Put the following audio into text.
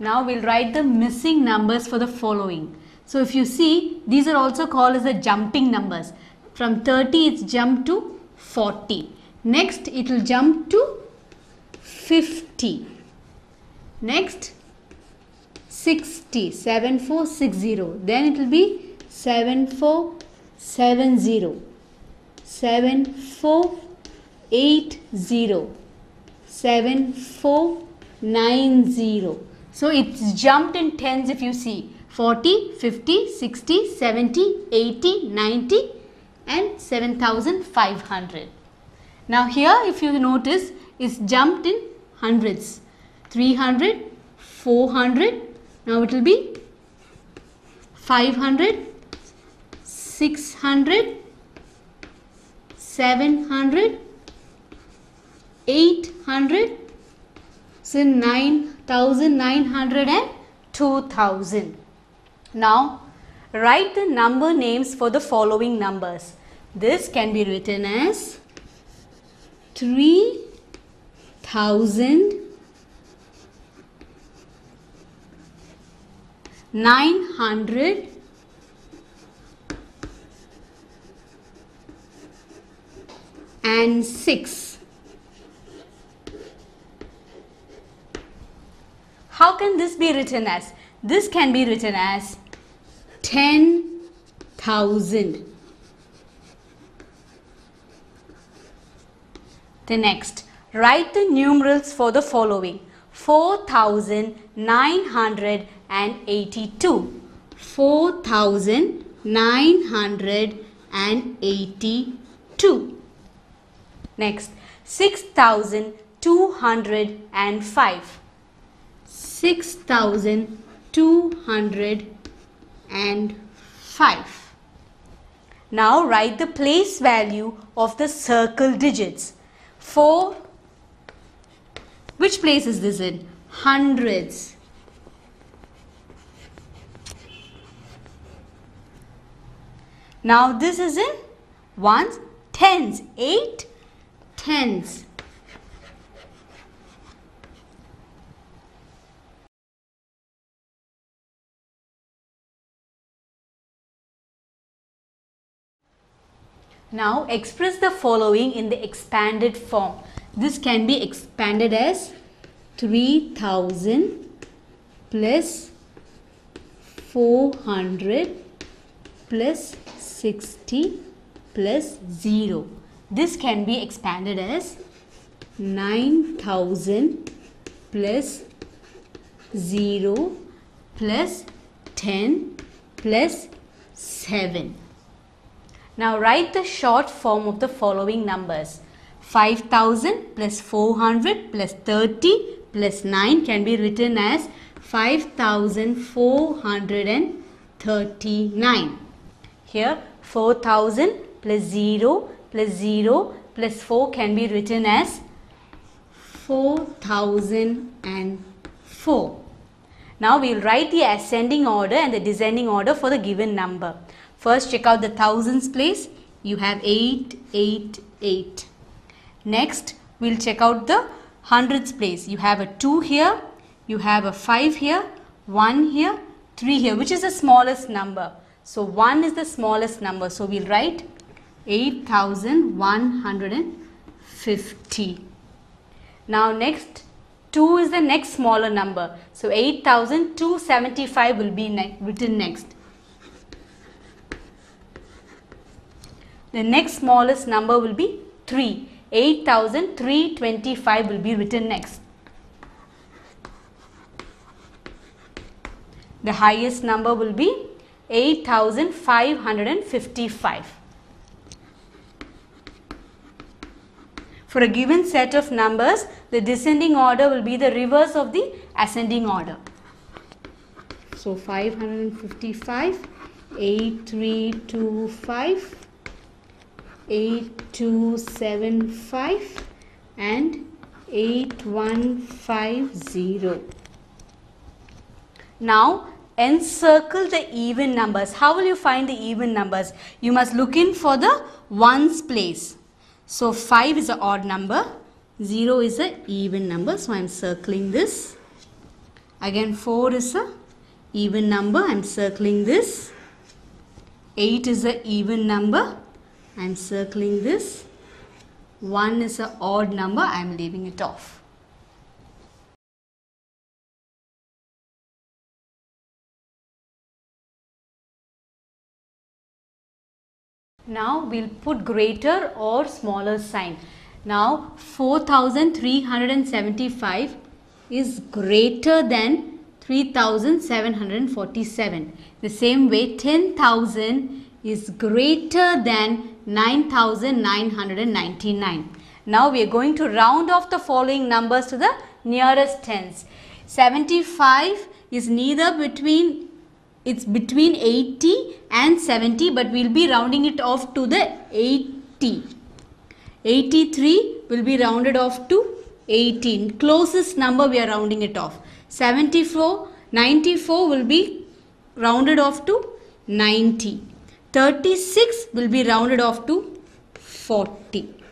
Now we'll write the missing numbers for the following. So if you see, these are also called as the jumping numbers. From 30 it's jump to 40. Next it will jump to 50. Next 60, 7460. Then it will be 7470, 7480, 7490. So it's jumped in tens if you see. 40, 50, 60, 70, 80, 90 and 7,500. Now here if you notice, it's jumped in hundreds. 300, 400, now it will be 500, 600, 700, 800, so 9,900 and 2,000. Now write the number names for the following numbers. This can be written as 3,906. How can this be written as? This can be written as 10,000. The next, write the numerals for the following: 4,982, 4,982. Next, 6,205, 6,205. Now write the place value of the circle digits. 4, which place is this in? Hundreds. Now this is in ones, tens, 8 tens. Now express the following in the expanded form. This can be expanded as 3,000 plus 400 plus 60 plus 0. This can be expanded as 9,000 plus 0 plus 10 plus 7. Now write the short form of the following numbers. 5,000 plus 400 plus 30 plus 9 can be written as 5,439. Here 4,000 plus 0 plus 0 plus 4 can be written as 4,004. Now we will write the ascending order and the descending order for the given number. First check out the thousands place. You have 8, 8, 8. Next we'll check out the hundreds place. You have a 2 here, you have a 5 here, 1 here, 3 here, which is the smallest number. So 1 is the smallest number. So we'll write 8,150. Now next 2 is the next smaller number. So 8,275 will be written next. The next smallest number will be 3. 8,325 will be written next. The highest number will be 8,555. For a given set of numbers, the descending order will be the reverse of the ascending order. So 555, 8325, 8275 and 8150. Now encircle the even numbers. How will you find the even numbers? You must look in for the ones place. So 5 is an odd number, 0 is an even number. So I am circling this. Again 4 is a even number. I am circling this. 8 is a even number. I am circling this. 1 is a odd number. I am leaving it off. Now we'll put greater or smaller sign. Now 4,375 is greater than 3,747. The same way 10,000 is greater than 9,999. Now we are going to round off the following numbers to the nearest tens. 75 is neither between, it's between 80 and 70, but we'll be rounding it off to the 80. 83 will be rounded off to 18. Closest number we are rounding it off. 74, 94 will be rounded off to 90. 36 will be rounded off to 40.